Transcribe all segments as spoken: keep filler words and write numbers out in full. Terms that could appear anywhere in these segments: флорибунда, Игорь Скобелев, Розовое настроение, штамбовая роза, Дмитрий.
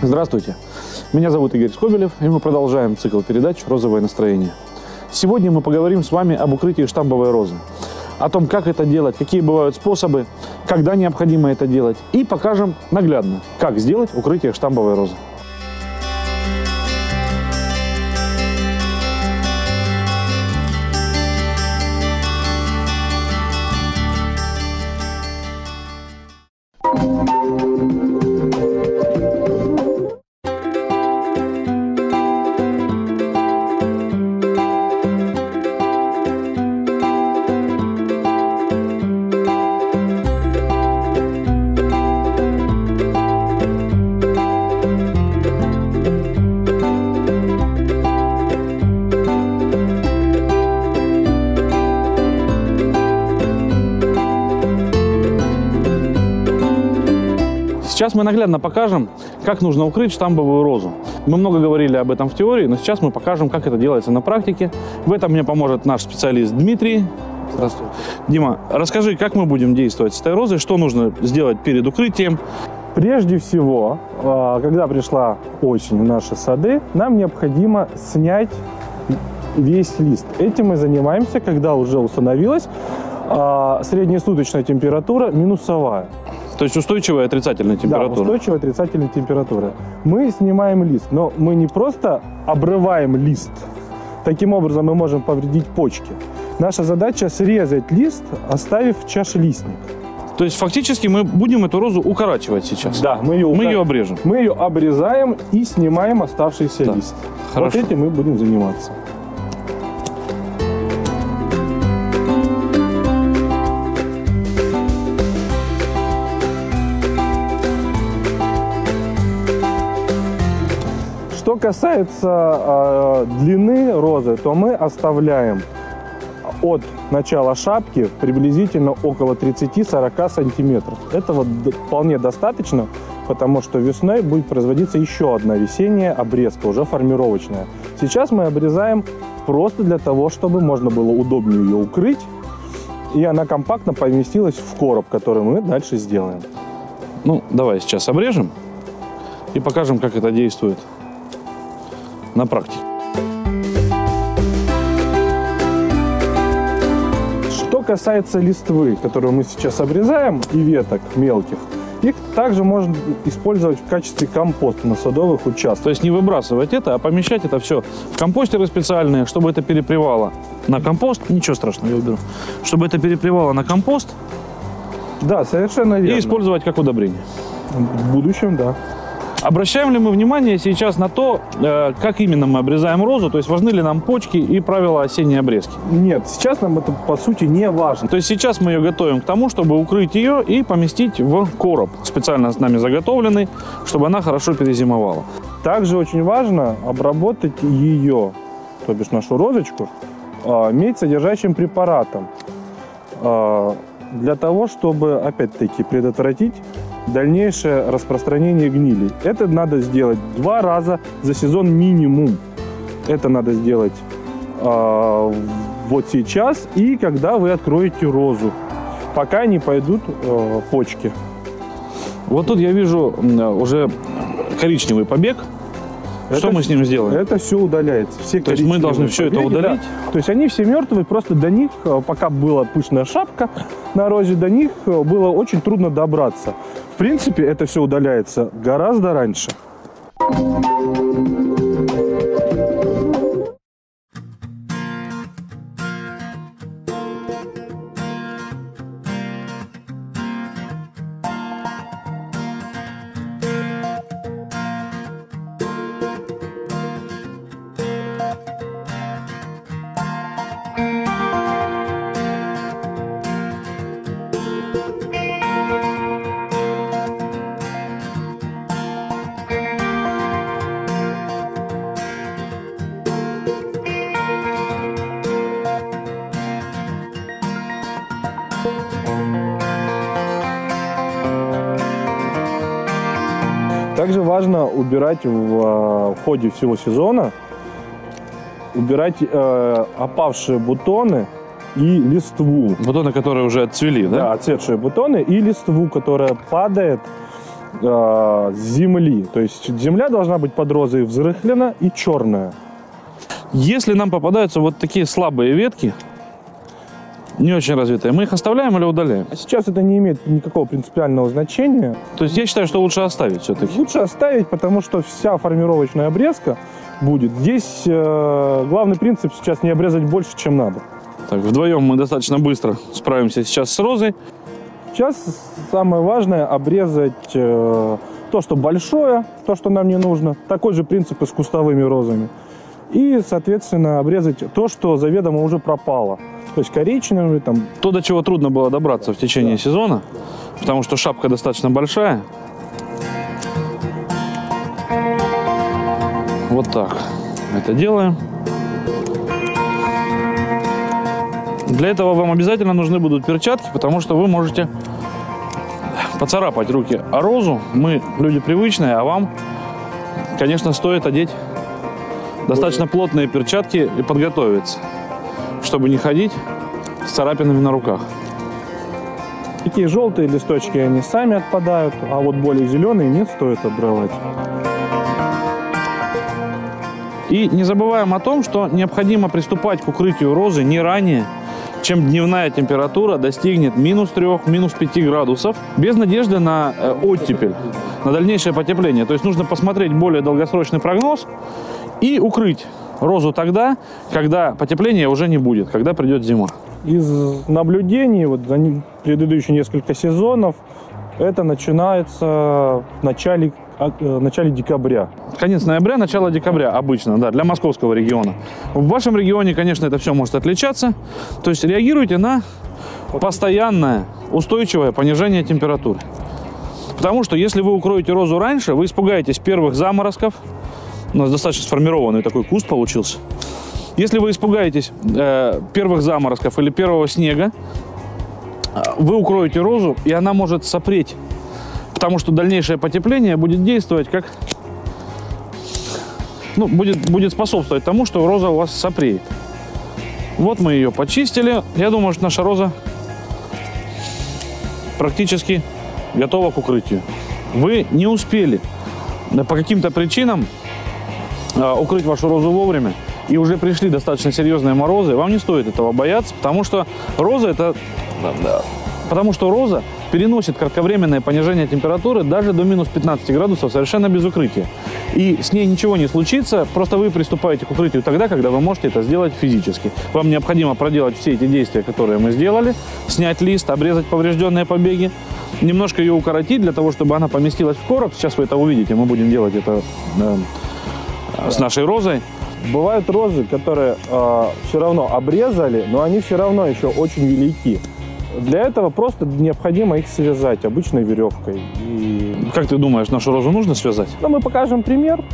Здравствуйте, меня зовут Игорь Скобелев, и мы продолжаем цикл передач «Розовое настроение». Сегодня мы поговорим с вами об укрытии штамбовой розы, о том, как это делать, какие бывают способы, когда необходимо это делать, и покажем наглядно, как сделать укрытие штамбовой розы. Сейчас мы наглядно покажем, как нужно укрыть штамбовую розу. Мы много говорили об этом в теории, но сейчас мы покажем, как это делается на практике. В этом мне поможет наш специалист Дмитрий. Здравствуйте. Дима, расскажи, как мы будем действовать с этой розой, что нужно сделать перед укрытием? Прежде всего, когда пришла осень в наши сады, нам необходимо снять весь лист. Этим мы занимаемся, когда уже установилась среднесуточная температура минусовая. То есть устойчивая отрицательная температура. Да, устойчивая отрицательная температура. Мы снимаем лист, но мы не просто обрываем лист. Таким образом мы можем повредить почки. Наша задача срезать лист, оставив чашелистник. То есть фактически мы будем эту розу укорачивать сейчас. Да, мы ее, мы ее обрежем. Мы ее обрезаем и снимаем оставшийся да. лист. Хорошо. Вот этим мы будем заниматься. Что касается э, длины розы, то мы оставляем от начала шапки приблизительно около тридцати-сорока сантиметров. Этого вполне достаточно, потому что весной будет производиться еще одна весенняя обрезка, уже формировочная. Сейчас мы обрезаем просто для того, чтобы можно было удобнее ее укрыть, и она компактно поместилась в короб, который мы дальше сделаем. Ну, давай сейчас обрежем и покажем, как это действует на практике. Что касается листвы, которую мы сейчас обрезаем, и веток мелких, их также можно использовать в качестве компоста на садовых участках. То есть не выбрасывать это, а помещать это все в компостеры специальные, чтобы это перепривало на компост. Ничего страшного, я уберу. Чтобы это перепривало на компост. Да, совершенно верно. И использовать как удобрение. В будущем, да. Обращаем ли мы внимание сейчас на то, как именно мы обрезаем розу, то есть важны ли нам почки и правила осенней обрезки? Нет, сейчас нам это по сути не важно. То есть сейчас мы ее готовим к тому, чтобы укрыть ее и поместить в короб, специально с нами заготовленный, чтобы она хорошо перезимовала. Также очень важно обработать ее, то бишь нашу розочку, медь содержащим препаратом, для того, чтобы опять-таки предотвратить дальнейшее распространение гнили. Это надо сделать два раза за сезон минимум. Это надо сделать э, вот сейчас и когда вы откроете розу, пока не пойдут э, почки. Вот тут я вижу уже коричневый побег. Это, что мы с ним сделаем? Это все удаляется. Все то есть мы должны побеги, все это удалить? Да. То есть они все мертвые, просто до них, пока была пышная шапка на розе, до них было очень трудно добраться. В принципе, это все удаляется гораздо раньше. Также важно убирать в, в ходе всего сезона убирать э, опавшие бутоны и листву. Бутоны, которые уже отцвели, да? Да, отцветшие бутоны и листву, которая падает э, земли. То есть земля должна быть под розой взрыхлена и черная. Если нам попадаются вот такие слабые ветки, не очень развитые, мы их оставляем или удаляем? А сейчас это не имеет никакого принципиального значения. То есть я считаю, что лучше оставить все-таки? Лучше оставить, потому что вся формировочная обрезка будет. Здесь э, главный принцип сейчас не обрезать больше, чем надо. Так, вдвоем мы достаточно быстро справимся сейчас с розой. Сейчас самое важное обрезать э, то, что большое, то, что нам не нужно. Такой же принцип и с кустовыми розами. И, соответственно, обрезать то, что заведомо уже пропало. То есть коричневый там. То, до чего трудно было добраться в течение да. сезона, потому что шапка достаточно большая. Вот так это делаем. Для этого вам обязательно нужны будут перчатки, потому что вы можете поцарапать руки о розу. Мы люди привычные, а вам, конечно, стоит одеть достаточно плотные перчатки и подготовиться, чтобы не ходить с царапинами на руках. Такие желтые листочки, они сами отпадают, а вот более зеленые не стоит обрывать. И не забываем о том, что необходимо приступать к укрытию розы не ранее, чем дневная температура достигнет минус трёх, минус пяти градусов, без надежды на оттепель, на дальнейшее потепление. То есть нужно посмотреть более долгосрочный прогноз и укрыть розу тогда, когда потепления уже не будет, когда придет зима. Из наблюдений вот за предыдущие несколько сезонов это начинается в начале, в начале декабря. Конец ноября, начало декабря обычно, да, для московского региона. В вашем регионе, конечно, это все может отличаться. То есть реагируйте на постоянное устойчивое понижение температуры. Потому что если вы укроете розу раньше, вы испугаетесь первых заморозков. У нас достаточно сформированный такой куст получился. Если вы испугаетесь э, первых заморозков или первого снега, вы укроете розу, и она может сопреть, потому что дальнейшее потепление будет действовать как... Ну, будет, будет способствовать тому, что роза у вас сопреет. Вот мы ее почистили. Я думаю, что наша роза практически готова к укрытию. Вы не успели по каким-то причинам укрыть вашу розу вовремя, и уже пришли достаточно серьезные морозы, вам не стоит этого бояться, потому что роза это... потому что роза переносит кратковременное понижение температуры даже до минус пятнадцати градусов совершенно без укрытия. И с ней ничего не случится, просто вы приступаете к укрытию тогда, когда вы можете это сделать физически. Вам необходимо проделать все эти действия, которые мы сделали, снять лист, обрезать поврежденные побеги, немножко ее укоротить для того, чтобы она поместилась в короб. Сейчас вы это увидите, мы будем делать это... с нашей розой. Бывают розы, которые э, все равно обрезали, но они все равно еще очень велики. Для этого просто необходимо их связать обычной веревкой. И... Как ты думаешь, нашу розу нужно связать? Ну, мы покажем пример.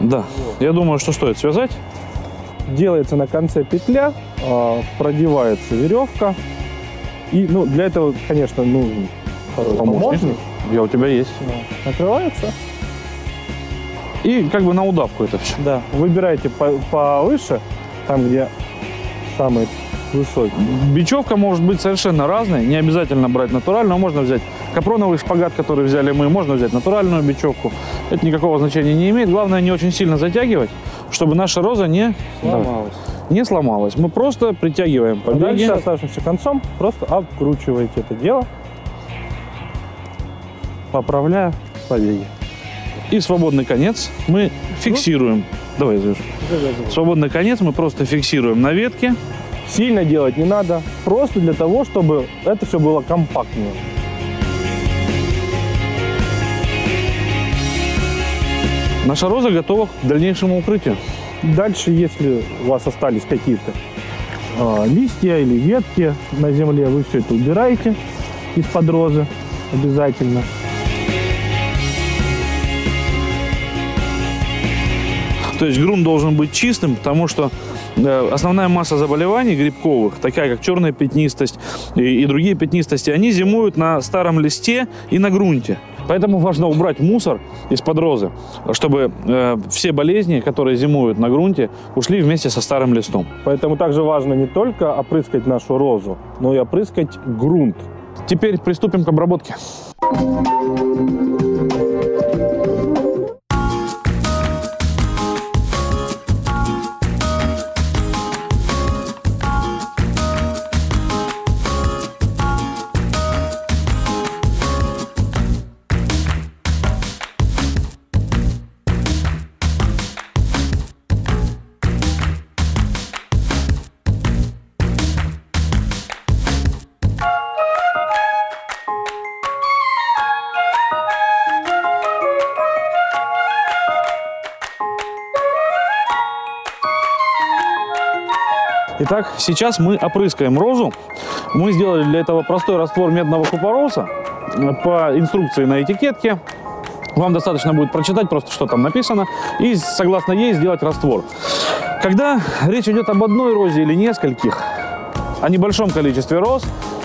Да, вот. Я думаю, что стоит связать. Делается на конце петля, э, продевается веревка. И ну, для этого, конечно, нужен помощник. Я у тебя есть. Да. Открывается. И как бы на удавку это все. Да, выбирайте повыше, там где самый высокий. Бечевка может быть совершенно разной, не обязательно брать натуральную, можно взять капроновый шпагат, который взяли мы, можно взять натуральную бечевку. Это никакого значения не имеет, главное не очень сильно затягивать, чтобы наша роза не сломалась. Не сломалась. Мы просто притягиваем побеги. А дальше оставшимся концом просто обкручиваете это дело, поправляя побеги. И свободный конец мы фиксируем. Давай я завяжу. Свободный конец мы просто фиксируем на ветке. Сильно делать не надо. Просто для того, чтобы это все было компактнее. Наша роза готова к дальнейшему укрытию. Дальше, если у вас остались какие-то э, листья или ветки на земле, вы все это убираете из-под розы обязательно. То есть грунт должен быть чистым, потому что основная масса заболеваний грибковых, такая как черная пятнистость и, и другие пятнистости, они зимуют на старом листе и на грунте. Поэтому важно убрать мусор из-под розы, чтобы э, все болезни, которые зимуют на грунте, ушли вместе со старым листом. Поэтому также важно не только опрыскать нашу розу, но и опрыскать грунт. Теперь приступим к обработке. Итак, сейчас мы опрыскаем розу. Мы сделали для этого простой раствор медного купороса по инструкции на этикетке. Вам достаточно будет прочитать просто, что там написано, и согласно ей сделать раствор. Когда речь идет об одной розе или нескольких, о небольшом количестве роз,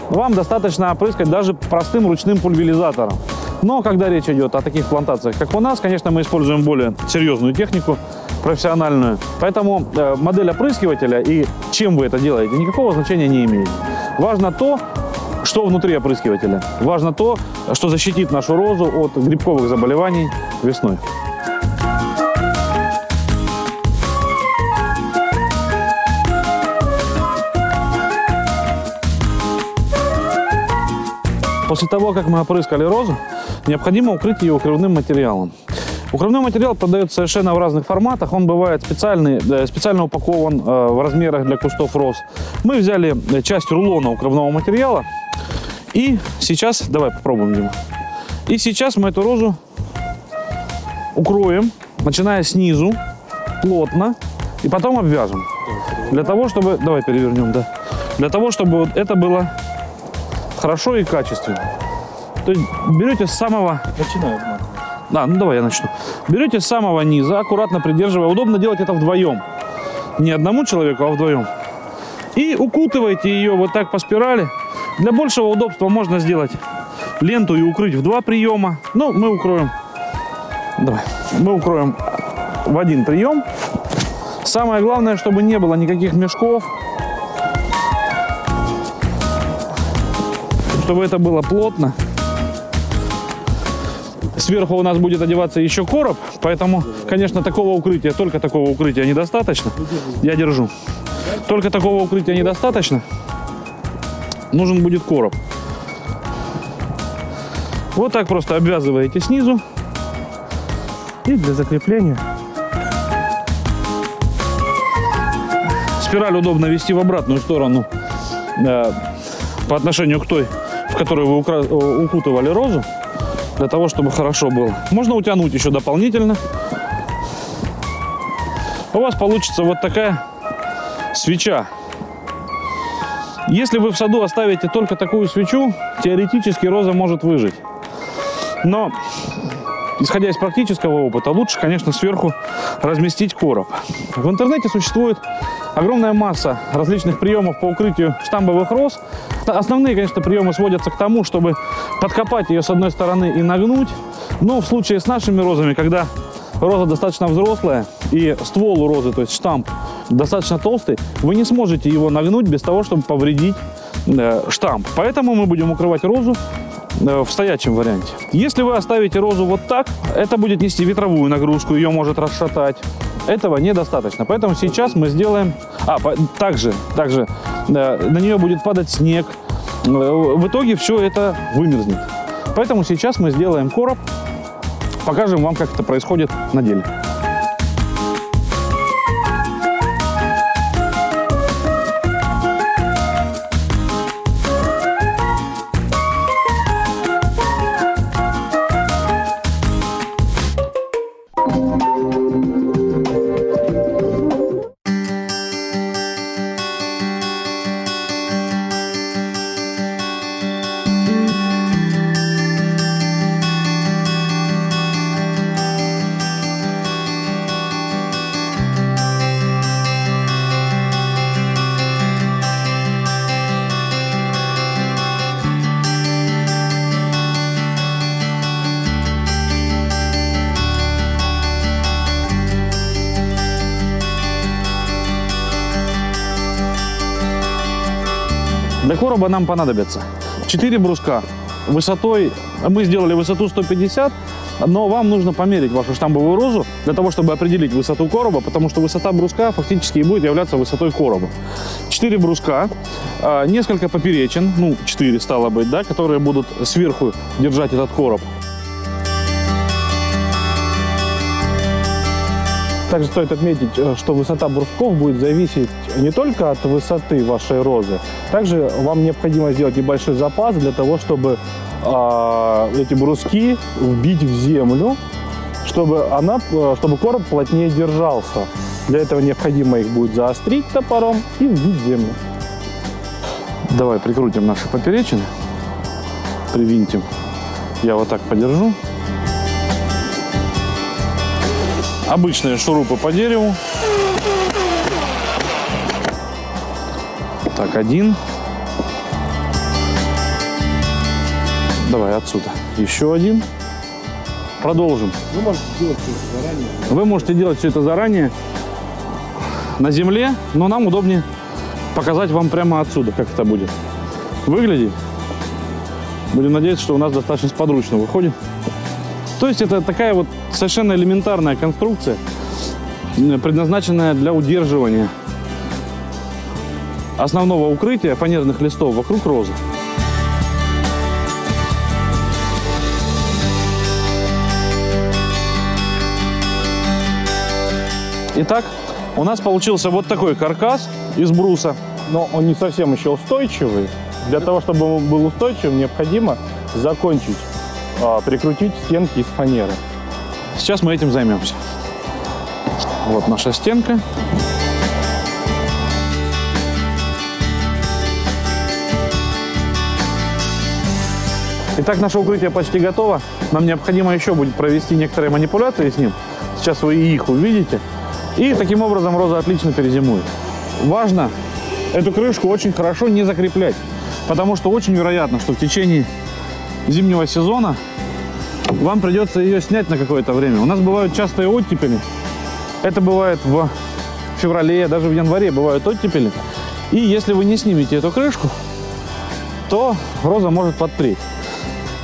вам достаточно опрыскать даже простым ручным пульверизатором. Но когда речь идет о таких плантациях, как у нас, конечно, мы используем более серьезную технику, профессиональную. Поэтому э, модель опрыскивателя и чем вы это делаете, никакого значения не имеет. Важно то, что внутри опрыскивателя. Важно то, что защитит нашу розу от грибковых заболеваний весной. После того, как мы опрыскали розу, необходимо укрыть ее укрывным материалом. Укрывной материал продается совершенно в разных форматах. Он бывает специальный, специально упакован в размерах для кустов роз. Мы взяли часть рулона укрывного материала. И сейчас, давай попробуем, Дима. И сейчас мы эту розу укроем, начиная снизу, плотно, и потом обвяжем. Для того, чтобы, давай перевернем, да. Для того, чтобы вот это было хорошо и качественно. То есть берете с самого... Начинаем. Да, ну давай я начну. Берете с самого низа, аккуратно придерживая. Удобно делать это вдвоем. Не одному человеку, а вдвоем. И укутываете ее вот так по спирали. Для большего удобства можно сделать ленту и укрыть в два приема. Ну, мы укроем. Давай. Мы укроем в один прием. Самое главное, чтобы не было никаких мешков. Чтобы это было плотно. Сверху у нас будет одеваться еще короб, поэтому, конечно, такого укрытия, только такого укрытия недостаточно. Я держу. Только такого укрытия недостаточно. Нужен будет короб. Вот так просто обвязываете снизу. И для закрепления. Спираль удобно вести в обратную сторону э, по отношению к той, в которую вы укра... укутывали розу. Для того, чтобы хорошо было. Можно утянуть еще дополнительно. У вас получится вот такая свеча. Если вы в саду оставите только такую свечу, теоретически роза может выжить. Но, исходя из практического опыта, лучше, конечно, сверху разместить короб. В интернете существует огромная масса различных приемов по укрытию штамбовых роз. Основные, конечно, приемы сводятся к тому, чтобы подкопать ее с одной стороны и нагнуть. Но в случае с нашими розами, когда роза достаточно взрослая и ствол у розы, то есть штамп, достаточно толстый, вы не сможете его нагнуть без того, чтобы повредить э, штамп. Поэтому мы будем укрывать розу в стоячем варианте. Если вы оставите розу вот так, это будет нести ветровую нагрузку, ее может расшатать. Этого недостаточно, поэтому сейчас мы сделаем... А, также, также да, на нее будет падать снег. В итоге все это вымерзнет. Поэтому сейчас мы сделаем короб, покажем вам, как это происходит на деле. Для короба нам понадобится четыре бруска высотой, мы сделали высоту сто пятьдесят, но вам нужно померить вашу штамбовую розу для того, чтобы определить высоту короба, потому что высота бруска фактически и будет являться высотой короба. четыре бруска, несколько поперечин, ну четыре стало быть, да, которые будут сверху держать этот короб. Также стоит отметить, что высота брусков будет зависеть не только от высоты вашей розы. Также вам необходимо сделать небольшой запас для того, чтобы э, эти бруски вбить в землю, чтобы, она, чтобы короб плотнее держался. Для этого необходимо их будет заострить топором и вбить в землю. Давай прикрутим наши поперечины, привинтим. Я вот так подержу. Обычные шурупы по дереву. Так, один. Давай отсюда. Еще один. Продолжим. Вы можете делать все это заранее. Вы можете делать все это заранее на земле, но нам удобнее показать вам прямо отсюда, как это будет выглядеть. Будем надеяться, что у нас достаточно сподручно выходит. То есть это такая вот совершенно элементарная конструкция, предназначенная для удерживания основного укрытия фанерных листов вокруг розы. Итак, у нас получился вот такой каркас из бруса. Но он не совсем еще устойчивый. Для того, чтобы он был устойчивым, необходимо закончить, прикрутить стенки из фанеры. Сейчас мы этим займемся. Вот наша стенка. Итак, наше укрытие почти готово. Нам необходимо еще будет провести некоторые манипуляции с ним. Сейчас вы и их увидите. И таким образом роза отлично перезимует. Важно эту крышку очень хорошо не закреплять, потому что очень вероятно, что в течение зимнего сезона вам придется ее снять на какое-то время. У нас бывают частые оттепели. Это бывает в феврале, даже в январе бывают оттепели. И если вы не снимете эту крышку, то роза может подпреть.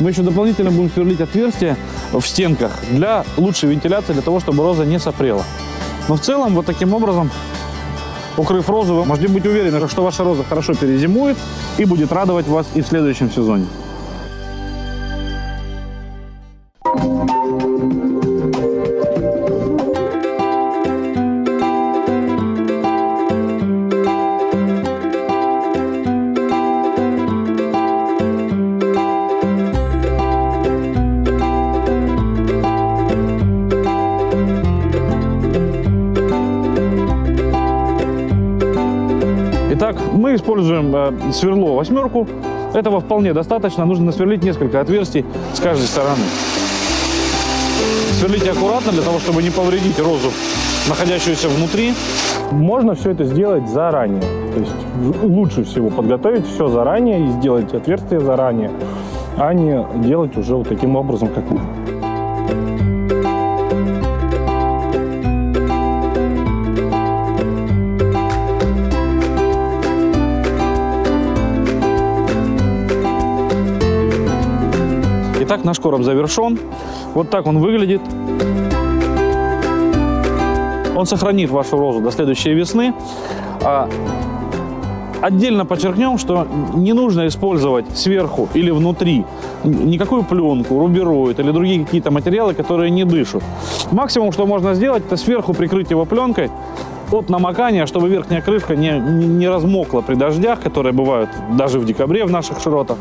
Мы еще дополнительно будем сверлить отверстия в стенках для лучшей вентиляции, для того, чтобы роза не сопрела. Но в целом вот таким образом, укрыв розу, вы можете быть уверены, что ваша роза хорошо перезимует и будет радовать вас и в следующем сезоне. Мы используем сверло восьмерку. Этого вполне достаточно. Нужно насверлить несколько отверстий с каждой стороны. Сверлите аккуратно, для того, чтобы не повредить розу, находящуюся внутри. Можно все это сделать заранее. То есть лучше всего подготовить все заранее и сделать отверстие заранее, а не делать уже вот таким образом, как мы. Итак, наш короб завершен. Вот так он выглядит. Он сохранит вашу розу до следующей весны. Отдельно подчеркнем, что не нужно использовать сверху или внутри никакую пленку, рубероид или другие какие-то материалы, которые не дышат. Максимум, что можно сделать, это сверху прикрыть его пленкой от намокания, чтобы верхняя крышка не, не размокла при дождях, которые бывают даже в декабре в наших широтах.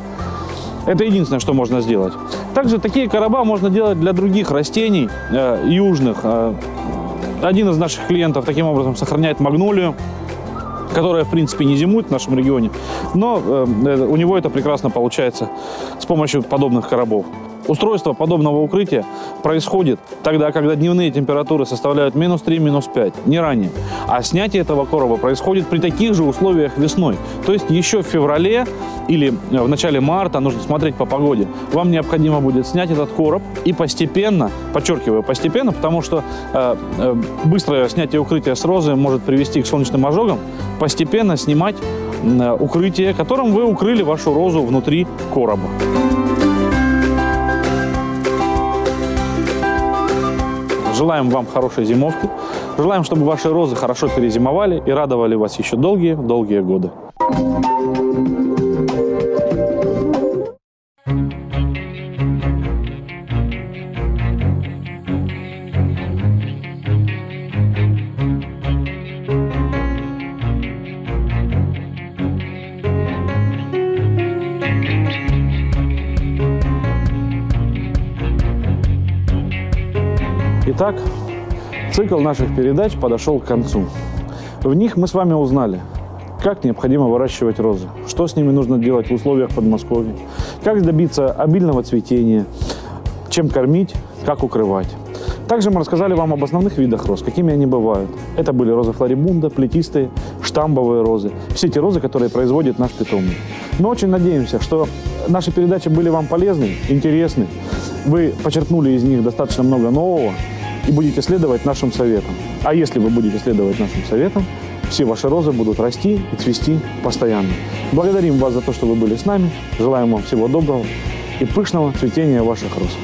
Это единственное, что можно сделать. Также такие короба можно делать для других растений э, южных. Один из наших клиентов таким образом сохраняет магнолию, которая, в принципе, не зимует в нашем регионе, но э, у него это прекрасно получается с помощью подобных коробов. Устройство подобного укрытия происходит тогда, когда дневные температуры составляют минус три, минус пять, не ранее. А снятие этого короба происходит при таких же условиях весной. То есть еще в феврале или в начале марта, нужно смотреть по погоде, вам необходимо будет снять этот короб и постепенно, подчеркиваю, постепенно, потому что э, э, быстрое снятие укрытия с розы может привести к солнечным ожогам, постепенно снимать э, укрытие, которым вы укрыли вашу розу внутри короба. Желаем вам хорошей зимовки. Желаем, чтобы ваши розы хорошо перезимовали и радовали вас еще долгие-долгие годы. Итак, цикл наших передач подошел к концу. В них мы с вами узнали, как необходимо выращивать розы, что с ними нужно делать в условиях Подмосковья, как добиться обильного цветения, чем кормить, как укрывать. Также мы рассказали вам об основных видах роз, какими они бывают. Это были розы флорибунда, плетистые, штамбовые розы, все те розы, которые производит наш питомник. Мы очень надеемся, что наши передачи были вам полезны, интересны, вы почерпнули из них достаточно много нового и будете следовать нашим советам. А если вы будете следовать нашим советам, все ваши розы будут расти и цвести постоянно. Благодарим вас за то, что вы были с нами. Желаем вам всего доброго и пышного цветения ваших роз.